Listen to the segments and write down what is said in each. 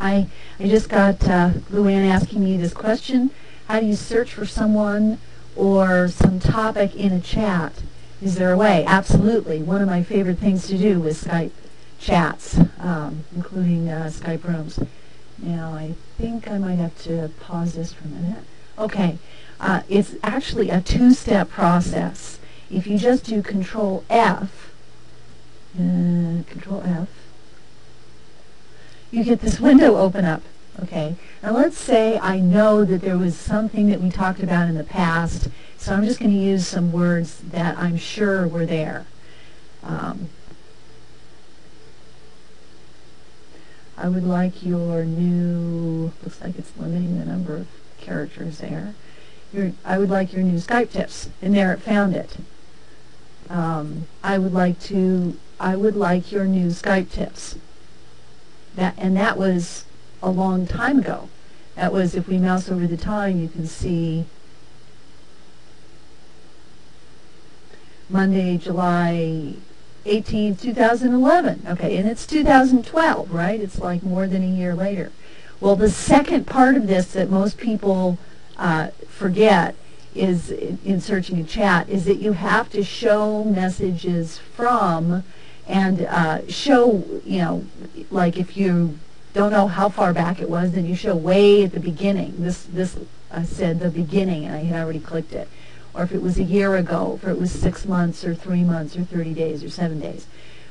I just got Luann asking me this question. How do you search for someone or some topic in a chat? Is there a way? Absolutely. One of my favorite things to do is Skype chats, including Skype rooms. Now, I think I might have to pause this for a minute. Okay. It's actually a two-step process. If you just do Control F, you get this window open up. Okay. Now let's say I know that there was something that we talked about in the past, so I'm just going to use some words that I'm sure were there. I would like your new, looks like it's limiting the number of characters there. I would like your new Skype tips, and there it found it. I would like your new Skype tips. That was a long time ago. That was, if we mouse over the time, you can see Monday, July 18, 2011. Okay, and it's 2012, right? It's like more than a year later. Well, the second part of this that most people forget is in searching a chat is that you have to show messages from and show, you know, like if you don't know how far back it was, then you show way at the beginning. This said the beginning, and I had already clicked it. Or if it was a year ago, if it was 6 months or 3 months or 30 days or 7 days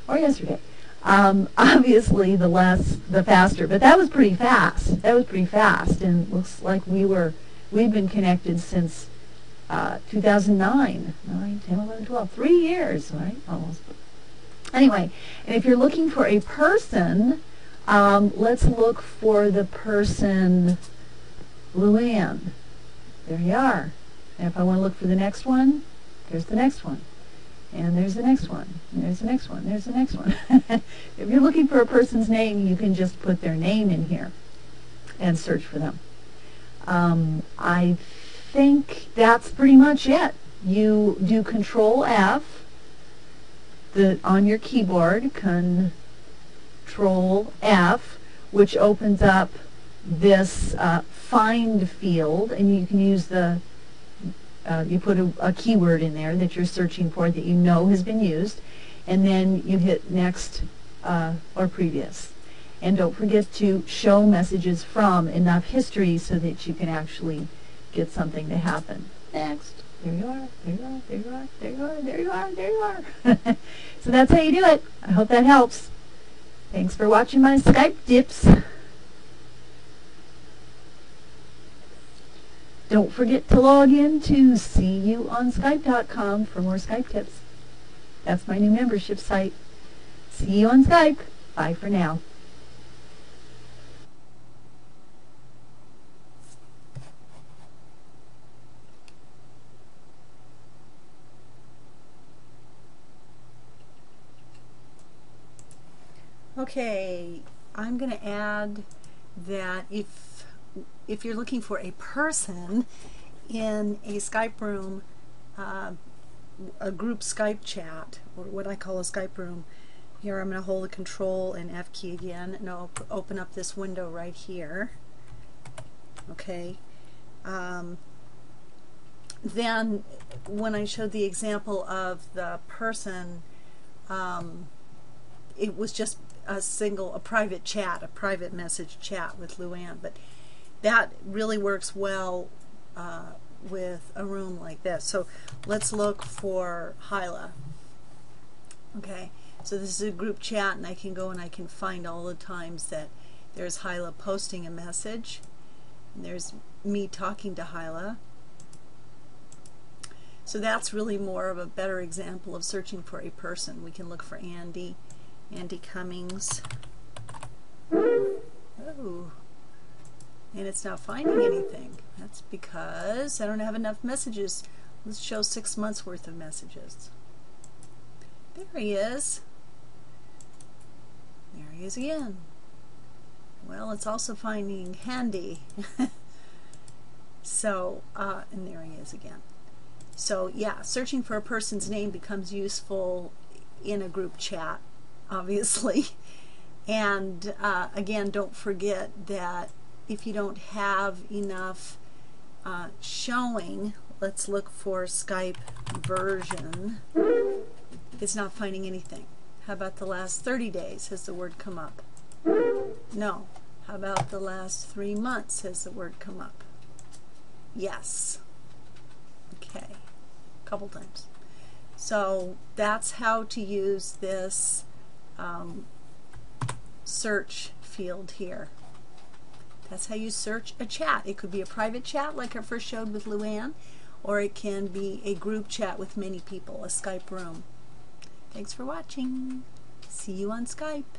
or yesterday. Obviously, the less, the faster. But that was pretty fast. That was pretty fast, and it looks like we've been connected since 2009, 9, 10, 11, 12, 3 years, right? Almost. Anyway, and if you're looking for a person, let's look for the person Luann. There you are. And if I want to look for the next one, there's the next one. And there's the next one. And there's the next one. There's the next one. If you're looking for a person's name, you can just put their name in here and search for them. I think that's pretty much it. You do Control F on your keyboard, Control F, which opens up this find field, and you can use the you put a keyword in there that you're searching for that you know has been used, and then you hit next or previous. And don't forget to show messages from enough history so that you can actually get something to happen. Next. There you are, there you are, there you are, there you are, there you are, there you are. So that's how you do it. I hope that helps. Thanks for watching my Skype tips. Don't forget to log in to seeyouonskype.com for more Skype tips. That's my new membership site. See you on Skype. Bye for now. Okay, I'm going to add that if you're looking for a person in a Skype room, a group Skype chat, or what I call a Skype room, here I'm going to hold the Control and F key again, and I'll open up this window right here. Okay, then when I showed the example of the person, it was just a private chat, a private message chat with Luann, but that really works well with a room like this. So let's look for Hyla. Okay, so this is a group chat, and I can go and I can find all the times that there's Hyla posting a message, and there's me talking to Hyla. So that's really more of a better example of searching for a person. We can look for Andy Cummings. Oh, and it's not finding anything. That's because I don't have enough messages. Let's show 6 months worth of messages. There he is. There he is again. Well, it's also finding Handy. So, and there he is again. So yeah, searching for a person's name becomes useful in a group chat, obviously, And again, don't forget that if you don't have enough showing, let's look for Skype version. It's not finding anything. How about the last 30 days? Has the word come up? No. How about the last 3 months? Has the word come up? Yes. Okay. A couple times. So that's how to use this search field here. That's how you search a chat. It could be a private chat like I first showed with Luann, or it can be a group chat with many people, a Skype room. Thanks for watching. See you on Skype.